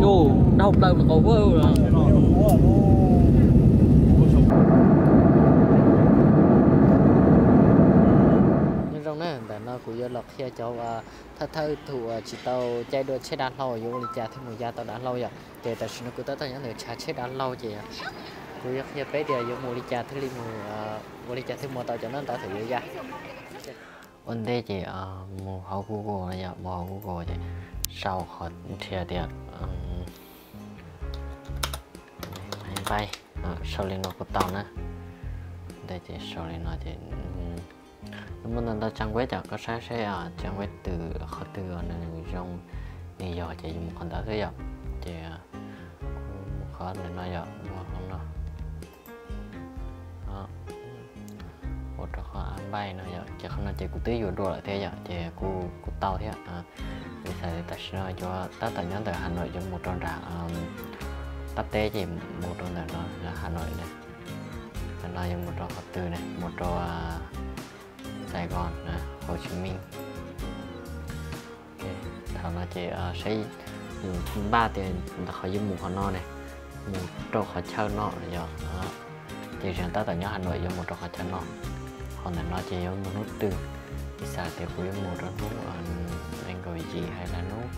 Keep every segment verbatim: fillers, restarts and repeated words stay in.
Vô, nó không tao mà cầu vô rồi. Nhưng rong này, để nó cũng vô lọc xe cho thật thơ thủ chỉ tao chạy được xe đá lâu vô đi chả thêm một gia tao đã lâu rồi. Kể tại sao nó cứ tới tao nhắn được chả xe đá lâu chị ạ. Cô giấc hiệp bế đều vô đi chả thêm một tao cho nó tao thử vô ra. Ôn thế chị mù hậu Google này mù hậu Google chị sau khỏi thìa tiệc máy bay sau lên nó của tàu nữa đây chị sau lên nó chị nó muốn lên tao trang web chả có sáng sẽ trang web từ họ từ nên trong này giờ chị dùng còn tao thấy giờ chị khó nên nói giờ không đâu một khó ăn bay nó giờ chỉ không là chị cũng tới vừa đua lại thế giờ chị cô cô tàu thế à bây giờ ta sẽ cho tất cả nhóm từ Hà Nội cho một tròn rạng tất tế chỉ một tròn rạng đó là Hà Nội này Hà Nội cho một tròn Phật Tử này một tròn Sài Gòn này Hồ Chí Minh thằng là chị sẽ dùng ba tiền khỏi dùng một con no này một tròn khỏi chơi nọ rồi giờ chị sẽ tất cả nhóm Hà Nội cho một tròn khỏi chơi nọ còn là nó chỉ giống một nút từ thì sao thì cũng giống một tròn nút anh gọi gì hay là nút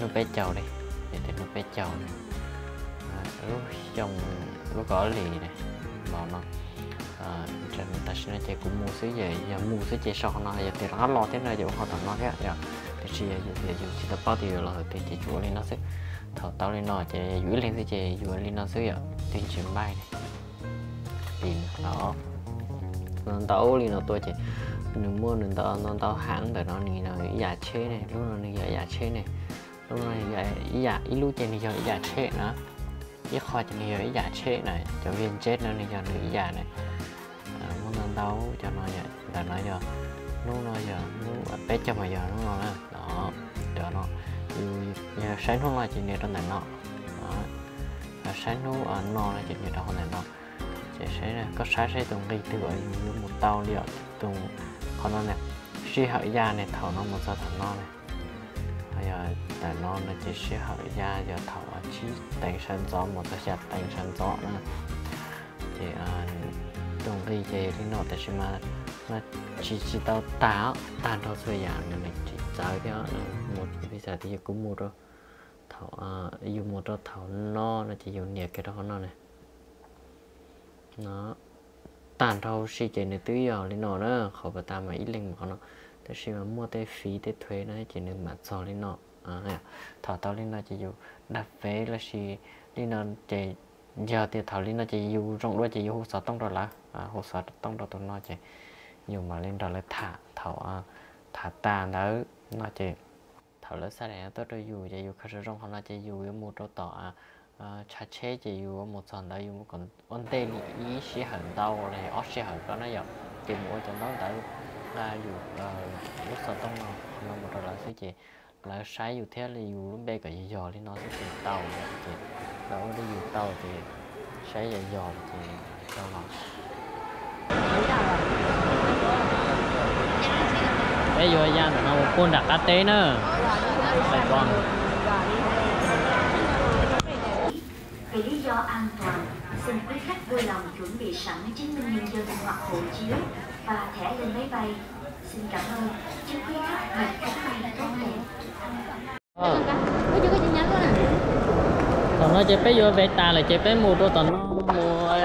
nút bé trầu đây để thêm nút bé trầu này lúc trong lúc có lì này bảo nó trên người ta sẽ chơi cũng mua xứ gì giờ mua xứ chơi sau nó giờ thì nó lo thế này giờ họ thằng nó thế giờ thì chị giờ chị ta bao thì là thì chị chủ lên nó sẽ thở tao lên nó chị duỗi lên thì chị duỗi lên nó xứ giờ tuyên truyền bay này tìm nó nên tao lên nó tôi chị đừng mua đừng tao non tao hãng để nó này là giả chế này lúc nào này giả giả chế này lúc này giả giả ít lúc trên này giờ giả chế nữa ít kho trên này giờ giả chế này cho viên chết nó này giờ này giả này muốn non tao cho nó vậy là nó giờ lúc nó giờ lúc bé cho mà giờ lúc nó là đó cho nó sáng hôm nay chị này trong này nó sáng lúc nó là chị này trong này nó chị sẽ có sáng sẽ từng đi từ ở một tao liệu từng còn nó này si hợi da này thảo nó một giờ thảo nó này bây giờ là nó là chỉ si hợi da giờ thảo ở chỉ tành sân gió một giờ chặt tành sân gió nữa thì từng đi về thì nó tại sao mà mà chỉ chỉ tao táo tàn tao suy giảm là mình chỉ tới đó một bây giờ thì cũng một rồi thảo dùng một rồi thảo nó là chỉ dùng nhiều cái đó nó này nó tàn thâu si chế này tưới giờ lên nọ đó khỏi bà ta mà ít lên mà nó thế si mà mua tới phí tới thuế nó chỉ nên mặt sò lên nọ thảo tao lên nọ chỉ dù đặt vé là si lên nọ chỉ giờ thì thảo lên nọ chỉ dù rộng đôi chỉ dù hồ sơ tông rồi là hồ sơ tông rồi tụi nó chỉ nhiều mà lên rồi lại thả thảo thả tàn đó nó chỉ thảo lấy xa này tôi rồi dù chỉ dù khách rong họ nó chỉ dù một đôi tỏ chặt chế chỉ dù một sàn đó dù một con ôn tê ý sĩ hận đau này ót sĩ hận có nó dọc chỉ mỗi trong đó tại là dù lúc sờ tông nó một rồi là sẽ chỉ là sai dù thế là dù lúc bé cả dò thì nó sẽ chỉ tàu thì đó đi dù tàu thì sai dò thì tàu nó bây giờ ra nó một con đặt lá té nữa Sài Gòn vì lý do an toàn, xin quý khách vui lòng chuẩn bị sẵn chứng minh nhân dân hoặc hộ chiếu và thẻ lên máy bay. Xin cảm ơn. Chúc quý khách một chuyến bay tốt đẹp. Còn nó chế bé vô về ta là chế bé mua đôi tần mua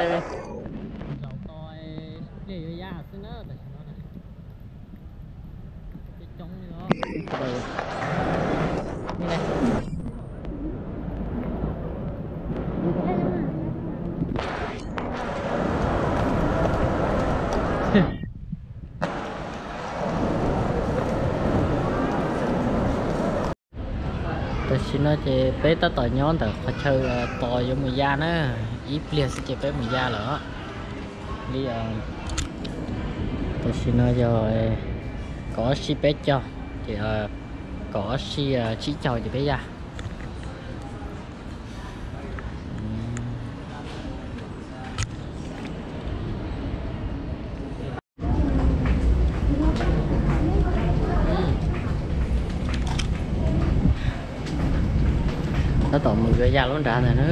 nó chỉ bé ta tỏi nhón tỏi khoai chơi tỏi giống mùi da nữa ít liền sẽ chỉ bé mùi da nữa đi à tôi xin nói rồi có si bé cho thì có si chỉ trầu thì bé da nó tổn một cái da lắm trả này nó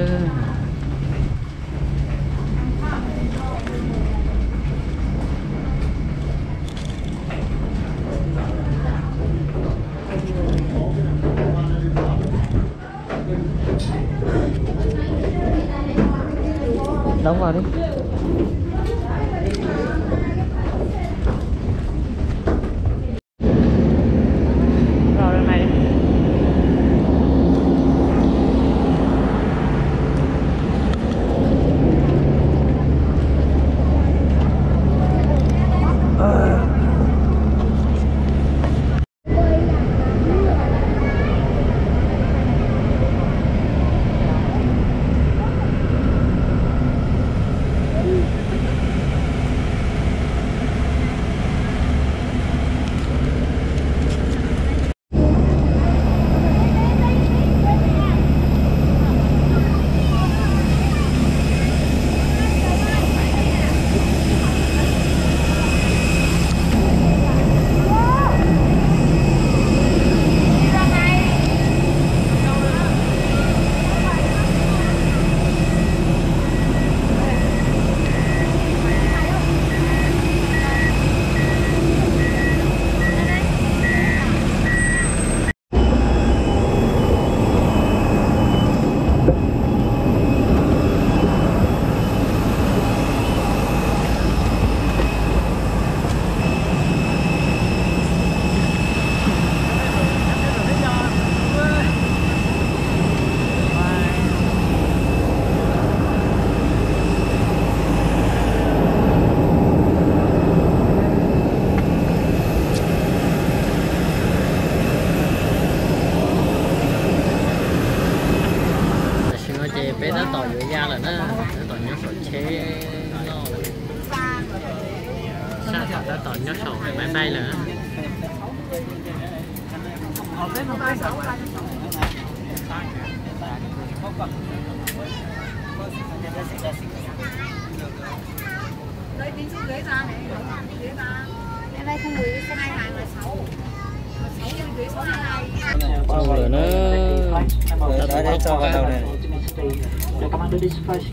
đóng vào đi.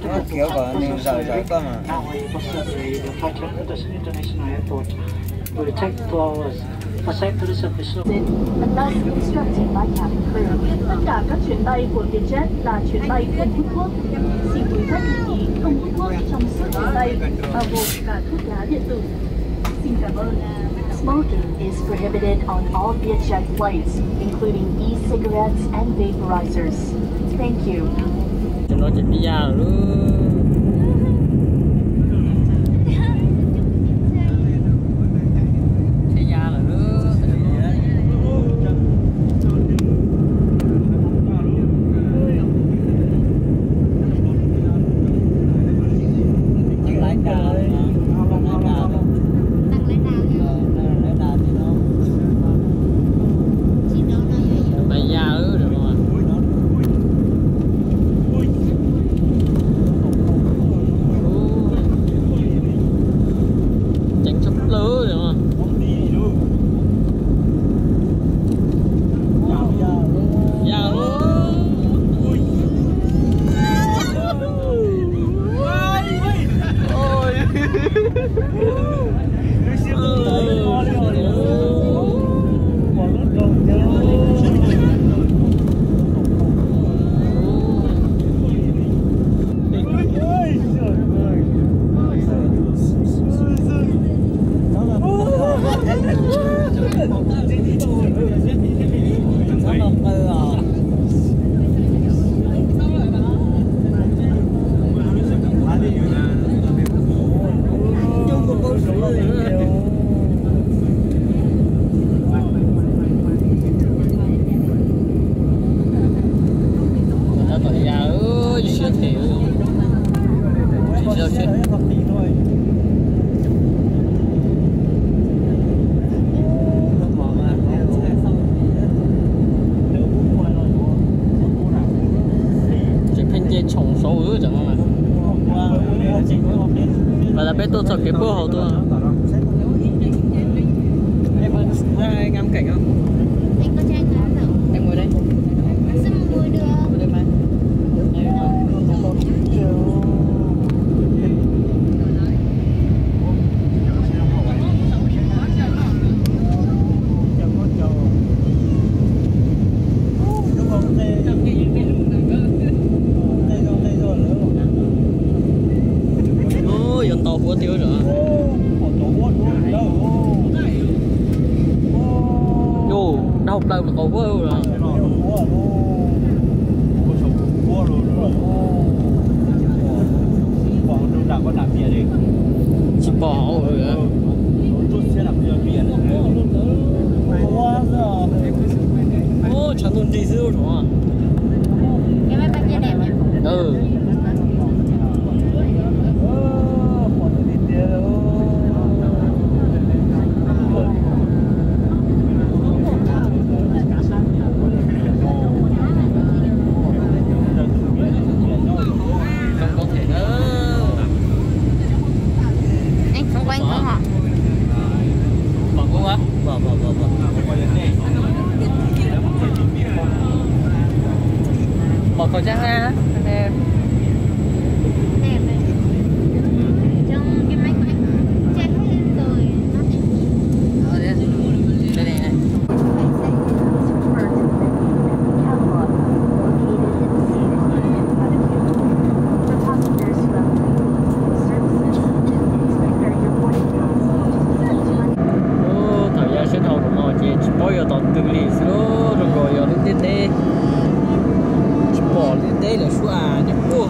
Nó kiểu của mình giỏi giỏi cơ mà. Tất cả các chuyến bay của Vietjet là chuyến bay không hút thuốc. Xin quý khách lưu ý không hút thuốc trong suốt chuyến bay, bao gồm cả thuốc lá điện tử. Xin cảm ơn. Smoking is prohibited on all Vietjet flights, including e-cigarettes and vaporizers. Thank you. Chúng nó chỉ bây giờ luôn. Em ngồi đây. Sao mà ngồi được? Ổ quá ưu rồi. Chị bỏ rồi hả? Ồ, chả tồn tí dữ rồi. Cái máy bánh kia đẹp nhỉ? Ừ. Bỏ khẩu trang ra, đẹp. Đẹp này. Trong cái máy của anh chén lên rồi. Rồi đây, đây này này. Ô, thảo giá sẽ thầu của mọi chị bao giờ toàn tự lý rồi rồi rồi đến đây. Bỏ lên đây là số à, những cô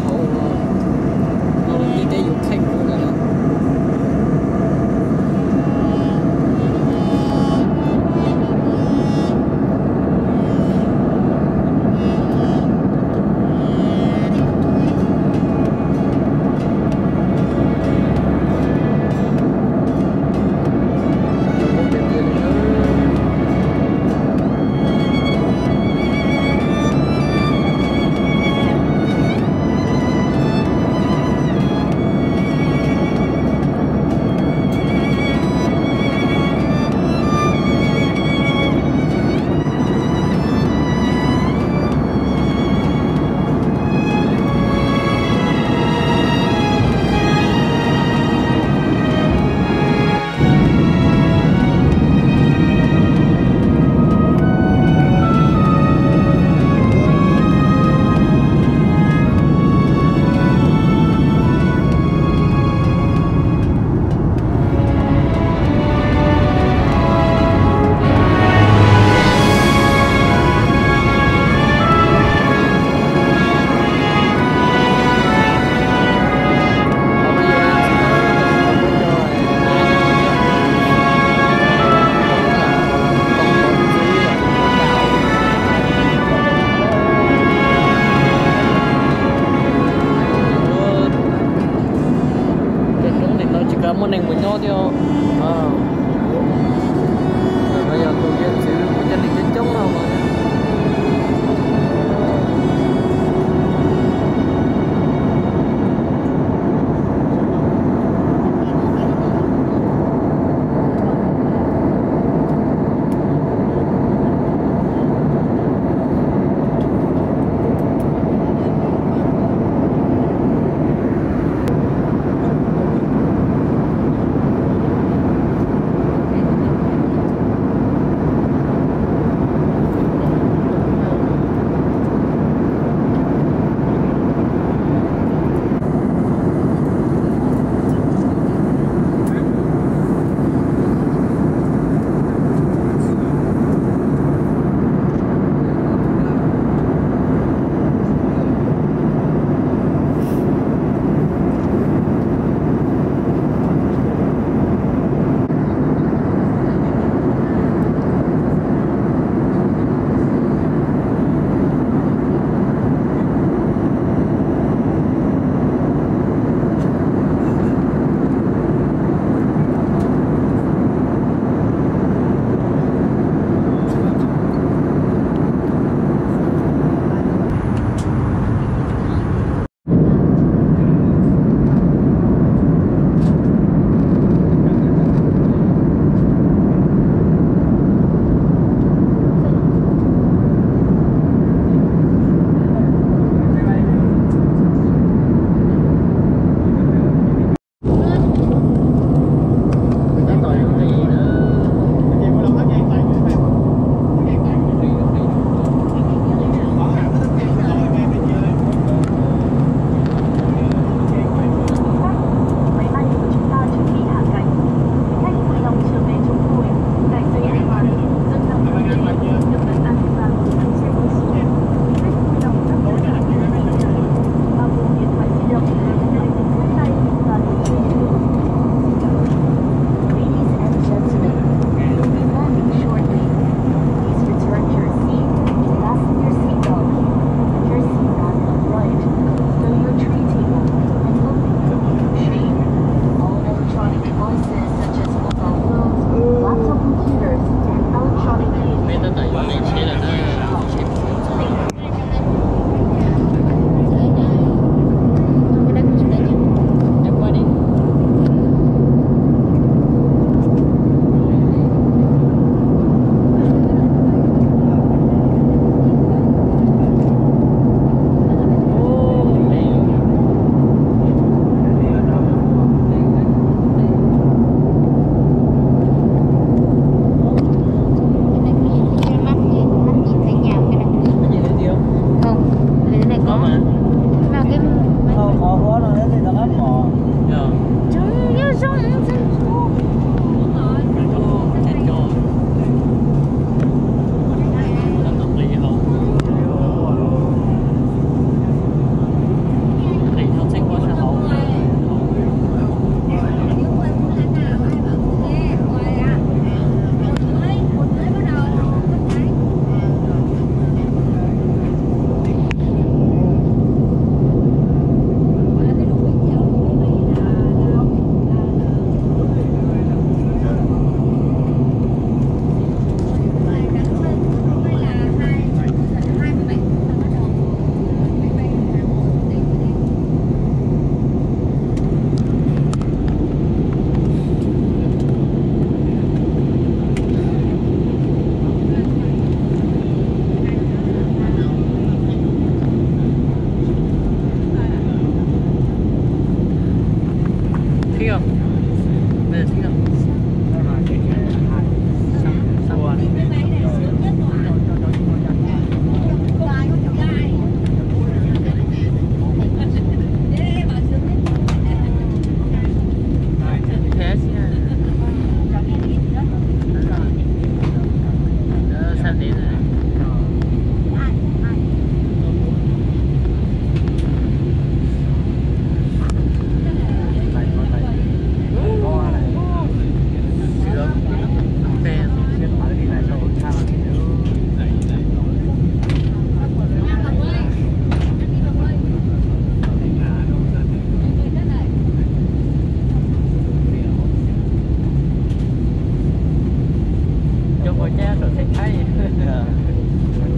của cha rồi sẽ thấy.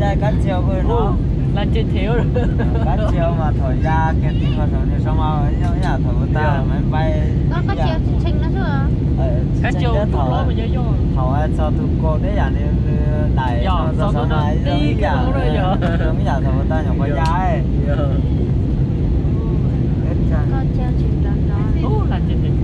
Cha cắt chiều rồi nó là chưa thiếu rồi. Cắt chiều mà thổi ra kẹt tin vào thổi thì sao mau ấy nhá, nhà thổi của ta máy bay. Nó cắt chiều chỉnh nó chưa? Cắt chiều thổi nó bây giờ vô. Thổi sao tụi cô đấy à nên đài sao sao này đi cả rồi giờ. Không nhà thổi của ta nhỏ con trai. Cắt chiều chỉnh nó nó. Ú là chỉnh.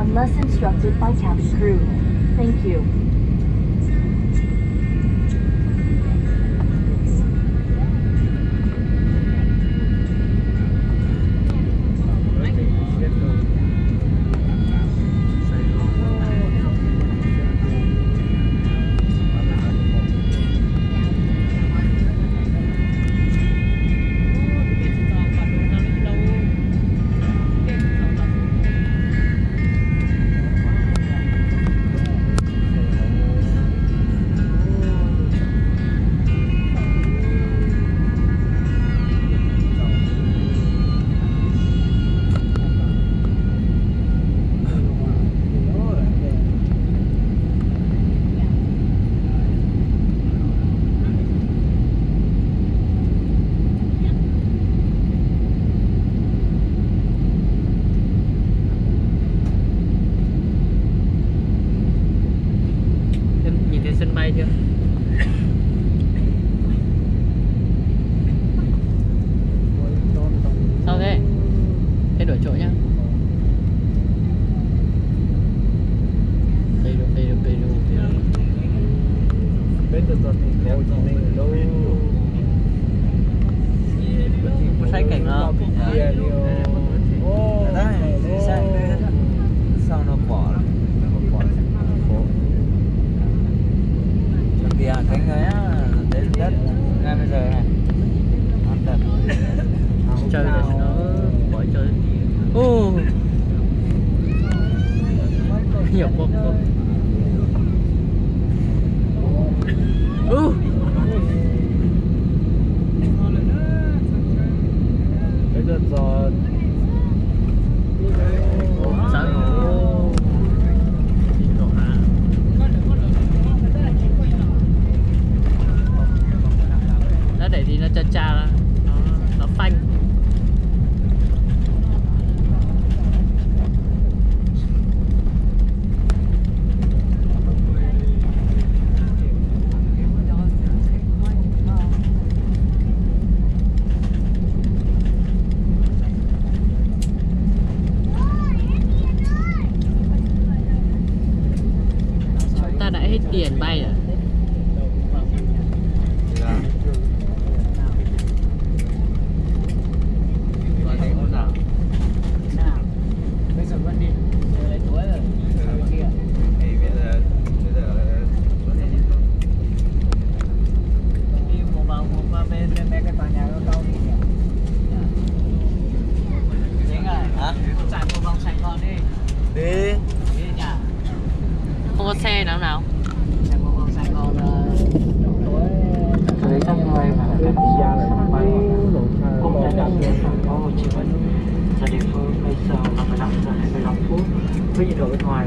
Unless instructed by cabin crew. Thank you. Bên bên cái tòa nhà cao cao Chí Minh. Giờ địa phương bây giờ là mười lăm giờ hai mươi lăm phút với nhiệt độ bên ngoài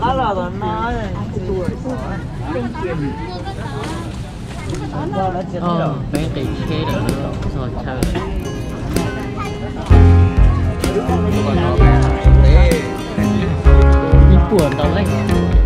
đó là nó tuổi ờ bé tỷ kia được rồi chờ còn nó bé buồn đó đấy.